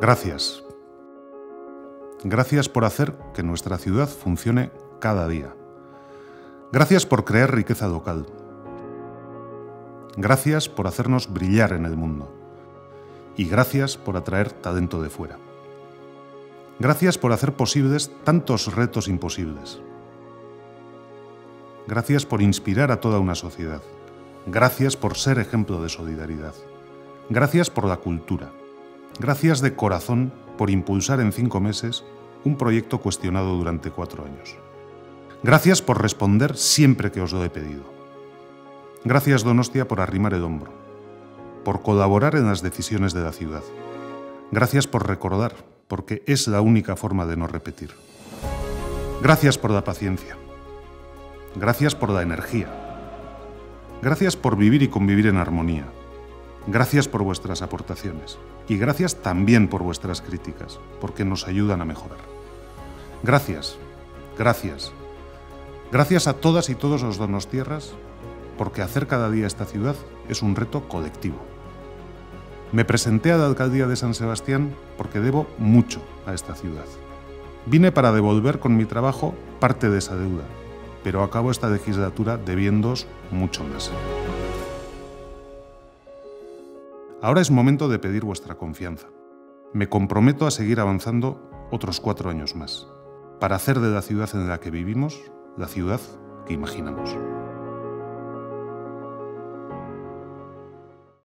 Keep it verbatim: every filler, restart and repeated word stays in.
Gracias. Gracias por hacer que nuestra ciudad funcione cada día. Gracias por crear riqueza local. Gracias por hacernos brillar en el mundo. Y gracias por atraer talento de fuera. Gracias por hacer posibles tantos retos imposibles. Gracias por inspirar a toda una sociedad. Gracias por ser ejemplo de solidaridad. Gracias por la cultura. Gracias de corazón por impulsar en cinco meses un proyecto cuestionado durante cuatro años. Gracias por responder siempre que os lo he pedido. Gracias, Donostia, por arrimar el hombro, por colaborar en las decisiones de la ciudad. Gracias por recordar, porque es la única forma de no repetir. Gracias por la paciencia. Gracias por la energía. Gracias por vivir y convivir en armonía. Gracias por vuestras aportaciones. Y gracias también por vuestras críticas, porque nos ayudan a mejorar. Gracias, gracias. Gracias a todas y todos los donostiarras, porque hacer cada día esta ciudad es un reto colectivo. Me presenté a la Alcaldía de San Sebastián porque debo mucho a esta ciudad. Vine para devolver con mi trabajo parte de esa deuda, pero acabo esta legislatura debiéndoos mucho más. Ahora es momento de pedir vuestra confianza. Me comprometo a seguir avanzando otros cuatro años más, para hacer de la ciudad en la que vivimos la ciudad que imaginamos.